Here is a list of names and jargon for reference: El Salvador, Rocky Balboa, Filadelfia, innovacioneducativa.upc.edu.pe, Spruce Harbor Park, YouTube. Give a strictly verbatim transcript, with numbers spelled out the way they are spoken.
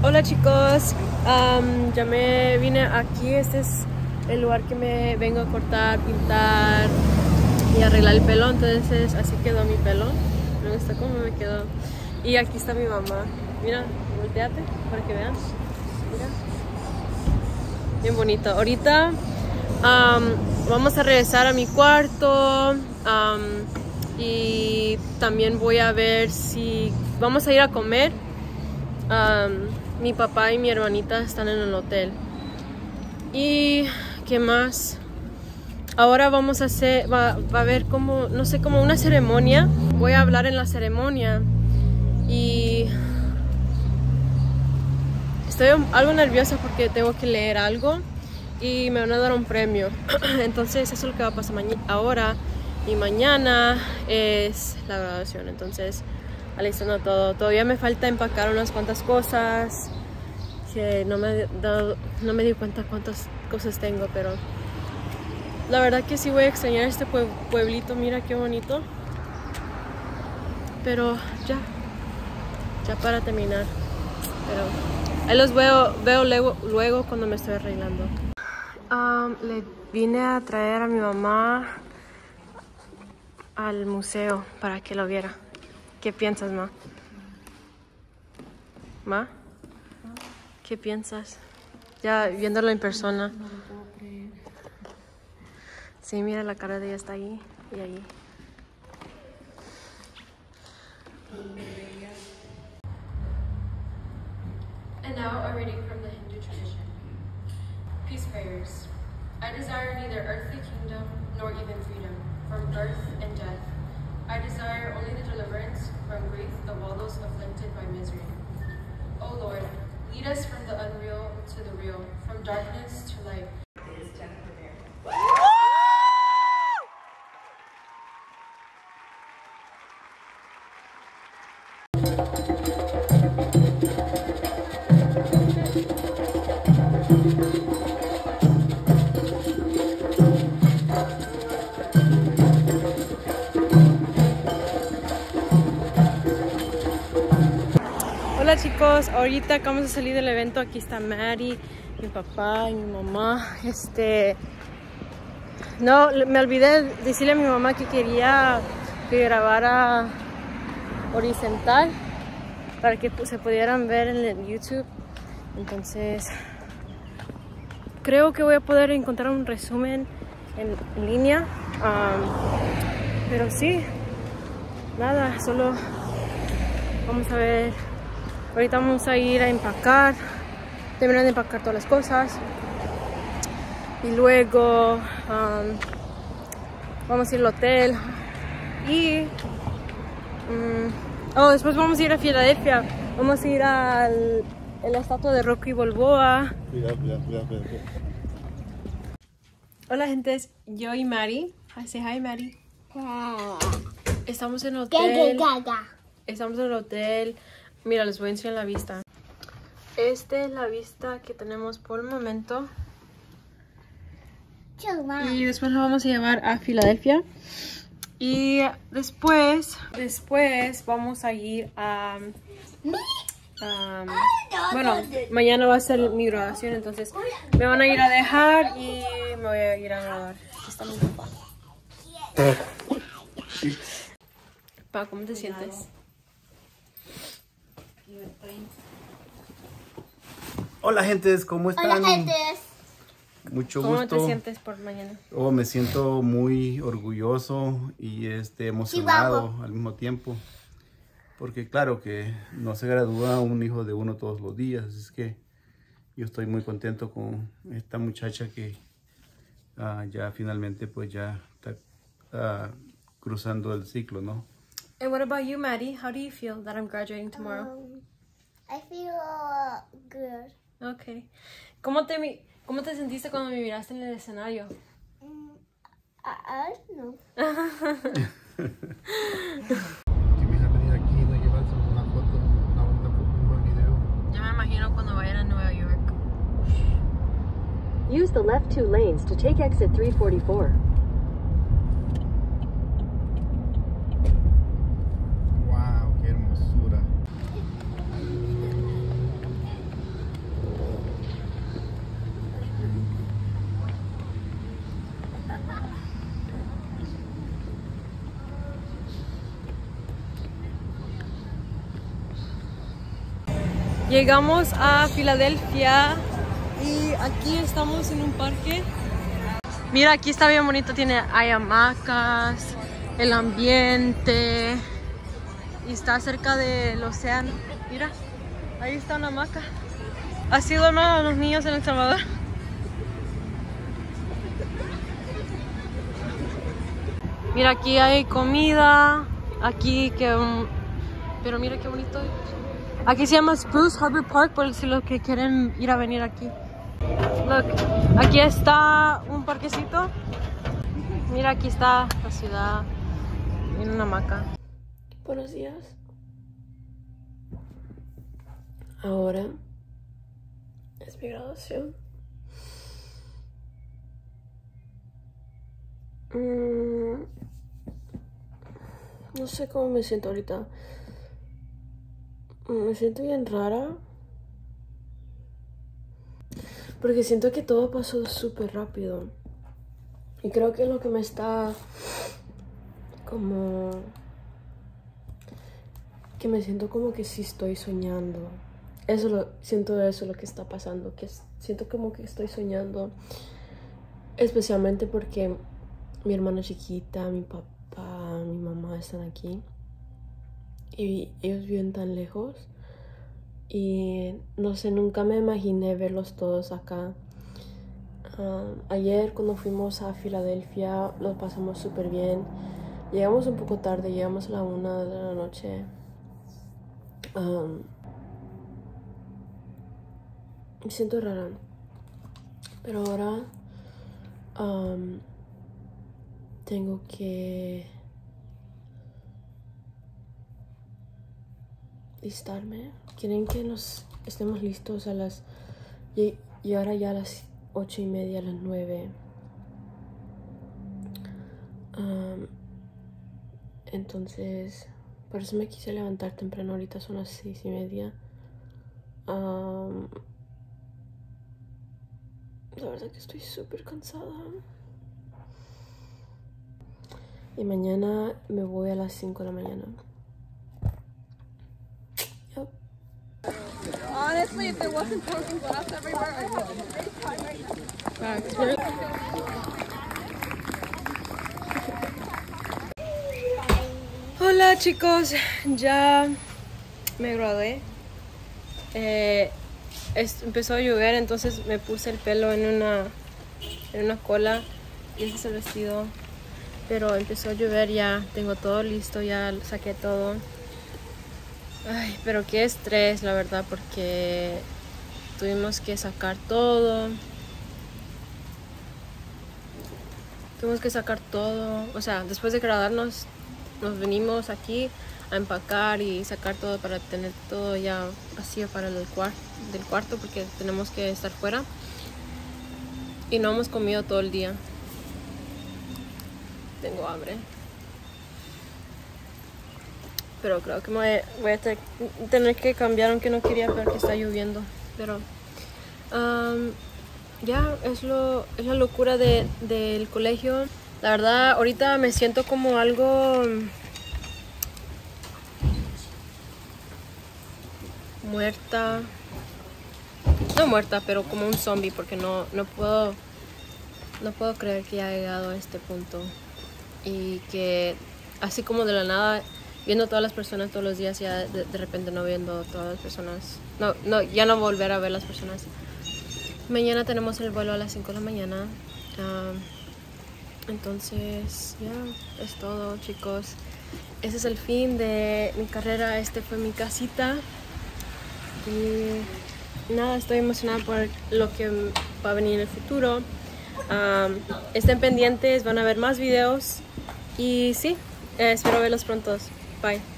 Hola chicos, um, ya me vine aquí. Este es el lugar que me vengo a cortar, pintar y arreglar el pelo. Entonces así quedó mi pelo. Me gusta cómo me quedó. Y aquí está mi mamá. Mira, volteate para que vean. Mira. Bien bonito. Ahorita um, vamos a regresar a mi cuarto. Um, y también voy a ver si vamos a ir a comer. Um, Mi papá y mi hermanita están en el hotel. ¿Y qué más? Ahora vamos a hacer, va, va a haber como, no sé, como una ceremonia. Voy a hablar en la ceremonia. Y estoy algo nerviosa porque tengo que leer algo. Y me van a dar un premio. Entonces eso es lo que va a pasar mañana. Ahora y mañana es la graduación. Entonces alistando todo. Todavía me falta empacar unas cuantas cosas que no me, dado, no me di cuenta cuántas cosas tengo, pero la verdad que sí voy a extrañar este pueblito. Mira qué bonito. Pero ya, ya para terminar. Pero ahí los veo, veo luego, luego cuando me estoy arreglando. Um, le vine a traer a mi mamá al museo para que lo viera. ¿Qué piensas, ma? ¿Ma? ¿Qué piensas? Ya viéndolo en persona. No lo puedo creer. Sí, mira, la cara de ella está ahí y ahí. And now a reading from the Hindu tradition. Peace prayers. I desire neither earthly kingdom nor even freedom from birth and death. I desire only the deliverance from grief of all those afflicted by misery. O Lord, lead us from the unreal to the real, from darkness to light. Hola chicos, ahorita acabamos de salir del evento. Aquí está Mari, mi papá y mi mamá. Este, no, me olvidé decirle a mi mamá que quería que grabara horizontal para que se pudieran ver en el YouTube. Entonces, creo que voy a poder encontrar un resumen en, en línea. Um, pero sí, nada, solo vamos a ver. Ahorita vamos a ir a empacar, terminar de empacar todas las cosas y luego um, vamos a ir al hotel y um, oh, después vamos a ir a Filadelfia, vamos a ir al a la estatua de Rocky Balboa. Mira, mira, mira, mira. Hola gente, yo y Mari. I say hi, Mari. Wow. Estamos en el hotel. Estamos en el hotel. Mira, les voy a enseñar la vista. Esta es la vista que tenemos por el momento. Y después la vamos a llevar a Filadelfia. Y después, después vamos a ir a... Um, bueno, mañana va a ser mi graduación, entonces me van a ir a dejar y me voy a ir a grabar. Aquí está mi papá. Pa, ¿cómo te sientes? Hola gentes, ¿cómo están? Hola gentes. Mucho gusto. ¿Cómo te sientes por mañana? Oh, me siento muy orgulloso y este, emocionado sí, al mismo tiempo. Porque claro que no se gradúa un hijo de uno todos los días. Así es que yo estoy muy contento con esta muchacha que uh, ya finalmente pues ya está uh, cruzando el ciclo, ¿no? And what about you, Maddie? How do you feel that I'm graduating tomorrow? Um, I feel uh, good. Okay. ¿Cómo te, ¿Cómo te sentiste cuando me miraste en el escenario? Mm, I, I don't know. Que me dejan venir aquí y no llevarse una foto, una bonita foto, un buen video. Ya me imagino cuando vayan a Nueva York. Use the left two lanes to take exit three forty-four. Llegamos a Filadelfia y aquí estamos en un parque. Mira, aquí está bien bonito, tiene, hay hamacas, el ambiente, y está cerca del océano. Mira, ahí está una hamaca. ¿Ha sido donada a los niños en El Salvador? Mira, aquí hay comida, aquí que... Pero mira qué bonito. Aquí se llama Spruce Harbor Park, por si los que quieren ir a venir aquí. Look, aquí está un parquecito. Mira, aquí está la ciudad en una hamaca. Buenos días. Ahora es mi graduación. Mm, no sé cómo me siento ahorita. Me siento bien rara, porque siento que todo pasó súper rápido. Y creo que lo que me está como... que me siento como que sí estoy soñando. Eso lo, siento eso lo que está pasando. Que siento como que estoy soñando. Especialmente porque mi hermana chiquita, mi papá, mi mamá están aquí. Y ellos viven tan lejos. Y no sé, nunca me imaginé verlos todos acá. Uh, ayer cuando fuimos a Filadelfia los pasamos súper bien. Llegamos un poco tarde, llegamos a la una de la noche. Um, me siento rara. Pero ahora um, tengo que listarme. Quieren que nos estemos listos a las... Y, y ahora ya a las ocho y media, a las nueve. Um, entonces... Por eso me quise levantar temprano. Ahorita son las seis y media. Um, la verdad que estoy súper cansada. Y mañana me voy a las cinco de la mañana. Honestly, if there wasn't broken glass everywhere, I would have a great time right now. Hola chicos, ya me gradué. Eh, es, empezó a llover, entonces me puse el pelo en una, en una cola y ese es el vestido. Pero empezó a llover, ya tengo todo listo, ya saqué todo. Ay, pero qué estrés, la verdad, porque tuvimos que sacar todo. Tuvimos que sacar todo. O sea, después de graduarnos, nos venimos aquí a empacar y sacar todo para tener todo ya vacío para el cuar del cuarto, porque tenemos que estar fuera. Y no hemos comido todo el día. Tengo hambre. Pero creo que me voy a tener que cambiar, aunque no quería, porque está lloviendo. Pero um, ya es, lo, es la locura de, del colegio. La verdad, ahorita me siento como algo muerta. No muerta, pero como un zombie, porque no, no puedo no puedo creer que haya llegado a este punto. Y que así como de la nada... Viendo todas las personas todos los días, ya de, de repente no viendo todas las personas. No, no, ya no volver a ver las personas. Mañana tenemos el vuelo a las cinco de la mañana. Uh, entonces, ya, yeah, es todo, chicos. Ese es el fin de mi carrera. Este fue mi casita. Y nada, estoy emocionada por lo que va a venir en el futuro. Um, estén pendientes, van a ver más videos. Y sí, eh, espero verlos pronto. Bye.